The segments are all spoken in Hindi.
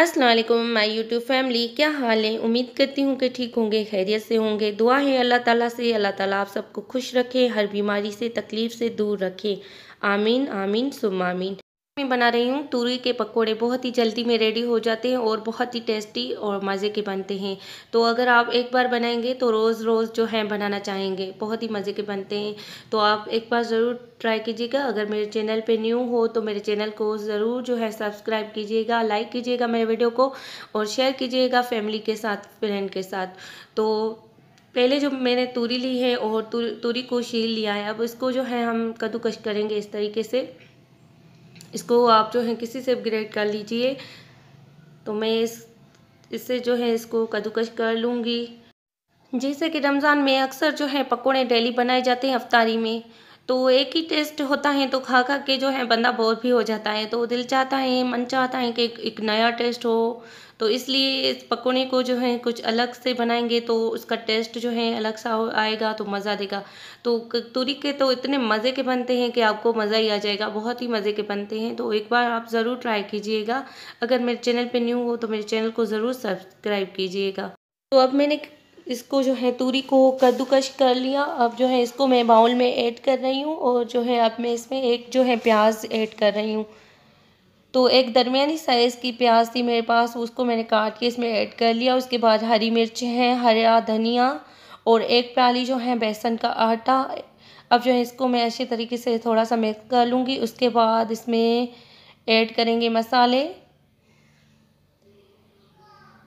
अस्सलाम वालेकुम माय यूट्यूब फैमिली, क्या हाल है। उम्मीद करती हूँ कि ठीक होंगे, खैरियत से होंगे। दुआ है अल्लाह ताला से, अल्लाह ताला आप सबको खुश रखे, हर बीमारी से तकलीफ़ से दूर रखे। आमीन आमीन सुम्मा आमीन। मैं बना रही हूँ तुरई के पकोड़े, बहुत ही जल्दी में रेडी हो जाते हैं और बहुत ही टेस्टी और मज़े के बनते हैं। तो अगर आप एक बार बनाएंगे तो रोज़ रोज़ जो है बनाना चाहेंगे, बहुत ही मज़े के बनते हैं। तो आप एक बार ज़रूर ट्राई कीजिएगा। अगर मेरे चैनल पे न्यू हो तो मेरे चैनल को ज़रूर जो है सब्सक्राइब कीजिएगा, लाइक कीजिएगा मेरे वीडियो को और शेयर कीजिएगा फैमिली के साथ, फ्रेंड के साथ। तो पहले जो मैंने तूरी ली है और तूरी को छील लिया है, अब इसको जो है हम कद्दूकश करेंगे इस तरीके से। इसको आप जो है किसी से ग्रेड कर लीजिए। तो मैं इससे जो है इसको कद्दूकश कर लूँगी। जैसे कि रमज़ान में अक्सर जो है पकोड़े डेली बनाए जाते हैं इफ्तारी में, तो एक ही टेस्ट होता है, तो खा के जो है बंदा बोर भी हो जाता है। तो दिल चाहता है, मन चाहता है कि एक नया टेस्ट हो, तो इसलिए इस पकोड़े को जो है कुछ अलग से बनाएंगे तो उसका टेस्ट जो है अलग सा आएगा, तो मज़ा देगा। तो तुरई के तो इतने मज़े के बनते हैं कि आपको मज़ा ही आ जाएगा, बहुत ही मज़े के बनते हैं। तो एक बार आप ज़रूर ट्राई कीजिएगा। अगर मेरे चैनल पे न्यू हो तो मेरे चैनल को ज़रूर सब्सक्राइब कीजिएगा। तो अब मैंने इसको जो है तुरई को कद्दूकश कर लिया। अब जो है इसको मैं बाउल में ऐड कर रही हूँ और जो है अब मैं इसमें एक जो है प्याज ऐड कर रही हूँ। तो एक दरमियानी साइज़ की प्याज थी मेरे पास, उसको मैंने काट के इसमें ऐड कर लिया। उसके बाद हरी मिर्च है, हरा धनिया और एक प्याली जो है बेसन का आटा। अब जो है इसको मैं अच्छे तरीके से थोड़ा सा मिक्स कर लूँगी। उसके बाद इसमें ऐड करेंगे मसाले।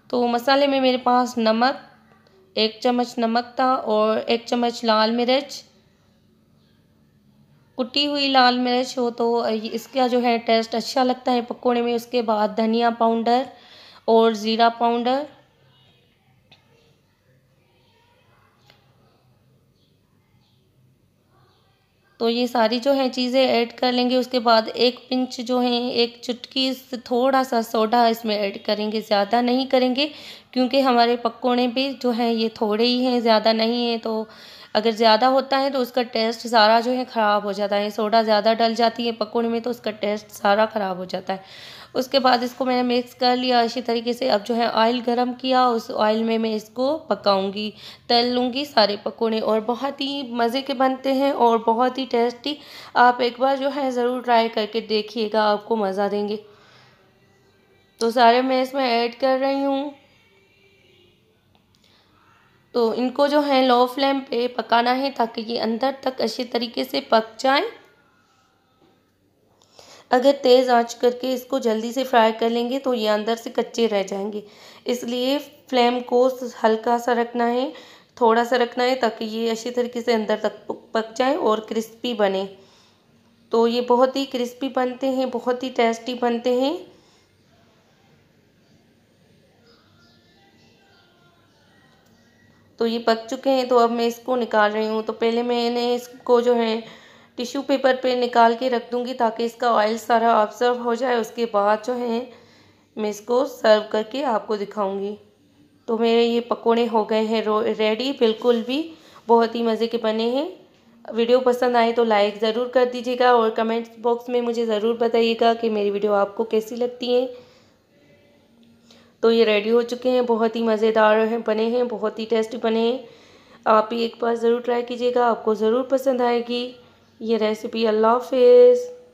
तो मसाले में मेरे पास नमक, 1 चम्मच नमक था और 1 चम्मच लाल मिर्च, कुटी हुई लाल मिर्च हो तो इसका जो है टेस्ट अच्छा लगता है पकोड़े में। उसके बाद धनिया पाउडर और ज़ीरा पाउडर। तो ये सारी जो है चीज़ें ऐड कर लेंगे। उसके बाद एक पिंच जो है, एक चुटकी थोड़ा सा सोडा इसमें ऐड करेंगे, ज़्यादा नहीं करेंगे क्योंकि हमारे पकोड़े भी जो है ये थोड़े ही हैं, ज़्यादा नहीं है। तो अगर ज़्यादा होता है तो उसका टेस्ट सारा जो है ख़राब हो जाता है। सोडा ज़्यादा डल जाती है पकोड़े में तो उसका टेस्ट सारा ख़राब हो जाता है। उसके बाद इसको मैंने मिक्स कर लिया अच्छी तरीके से। अब जो है ऑयल गरम किया, उस ऑयल में मैं इसको पकाऊंगी, तल लूँगी सारे पकोड़े और बहुत ही मज़े के बनते हैं और बहुत ही टेस्टी। आप एक बार जो है ज़रूर ट्राई करके देखिएगा, आपको मज़ा देंगे। तो सारे मैं इसमें ऐड कर रही हूँ। तो इनको जो है लो फ्लेम पे पकाना है ताकि ये अंदर तक अच्छे तरीके से पक जाए। अगर तेज़ आंच करके इसको जल्दी से फ्राई कर लेंगे तो ये अंदर से कच्चे रह जाएंगे, इसलिए फ्लेम को हल्का सा रखना है, थोड़ा सा रखना है ताकि ये अच्छी तरीके से अंदर तक पक जाए और क्रिस्पी बने। तो ये बहुत ही क्रिस्पी बनते हैं, बहुत ही टेस्टी बनते हैं। तो ये पक चुके हैं, तो अब मैं इसको निकाल रही हूँ। तो पहले मैंने इसको जो है टिश्यू पेपर पे निकाल के रख दूँगी ताकि इसका ऑयल सारा ऑब्जर्व हो जाए। उसके बाद जो है मैं इसको सर्व करके आपको दिखाऊंगी। तो मेरे ये पकोड़े हो गए हैं रेडी, बिल्कुल भी बहुत ही मज़े के बने हैं। वीडियो पसंद आए तो लाइक ज़रूर कर दीजिएगा और कमेंट बॉक्स में मुझे ज़रूर बताइएगा कि मेरी वीडियो आपको कैसी लगती है। तो ये रेडी हो चुके हैं, बहुत ही मज़ेदार हैं बने हैं, बहुत ही टेस्टी बने हैं। आप भी एक बार ज़रूर ट्राई कीजिएगा, आपको ज़रूर पसंद आएगी ये रेसिपी। अल्लाह हाफ़िज़।